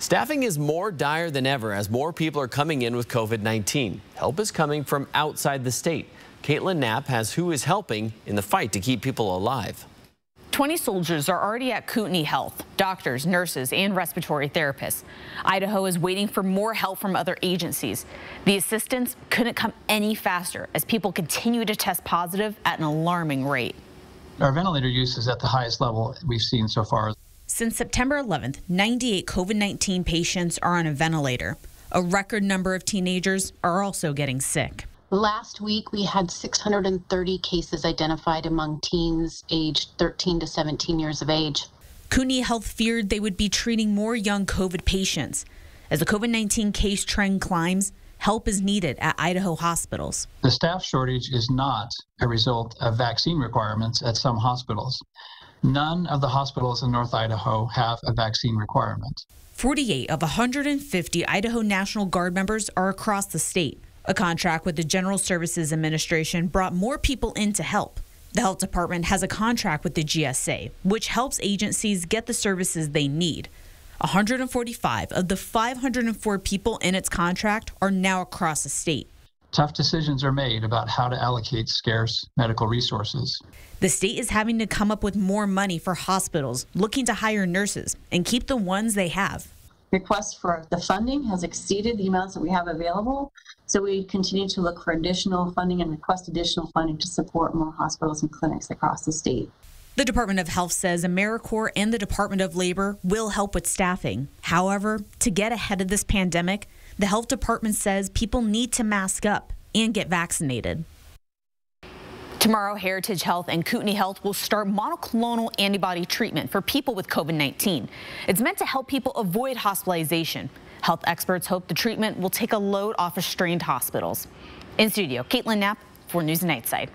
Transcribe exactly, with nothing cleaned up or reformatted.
Staffing is more dire than ever as more people are coming in with COVID nineteen. Help is coming from outside the state. Caitlin Knapp has who is helping in the fight to keep people alive. twenty soldiers are already at Kootenai Health, doctors, nurses, and respiratory therapists. Idaho is waiting for more help from other agencies. The assistance couldn't come any faster as people continue to test positive at an alarming rate. Our ventilator use is at the highest level we've seen so far. Since September eleventh, ninety-eight COVID nineteen patients are on a ventilator. A record number of teenagers are also getting sick. Last week, we had six hundred thirty cases identified among teens aged thirteen to seventeen years of age. Cooney Health feared they would be treating more young COVID patients. As the COVID nineteen case trend climbs, help is needed at Idaho hospitals. The staff shortage is not a result of vaccine requirements at some hospitals. None of the hospitals in North Idaho have a vaccine requirement. forty-eight of one hundred fifty Idaho National Guard members are across the state. A contract with the General Services Administration brought more people in to help. The health department has a contract with the G S A, which helps agencies get the services they need. one hundred forty-five of the five hundred four people in its contract are now across the state. Tough decisions are made about how to allocate scarce medical resources. The state is having to come up with more money for hospitals looking to hire nurses and keep the ones they have. Requests for the funding has exceeded the amounts that we have available, so we continue to look for additional funding and request additional funding to support more hospitals and clinics across the state. The Department of Health says AmeriCorps and the Department of Labor will help with staffing. However, to get ahead of this pandemic, the health department says people need to mask up and get vaccinated. Tomorrow, Heritage Health and Kootenai Health will start monoclonal antibody treatment for people with COVID nineteen. It's meant to help people avoid hospitalization. Health experts hope the treatment will take a load off of strained hospitals. In studio, Caitlin Knapp for News and Nightside.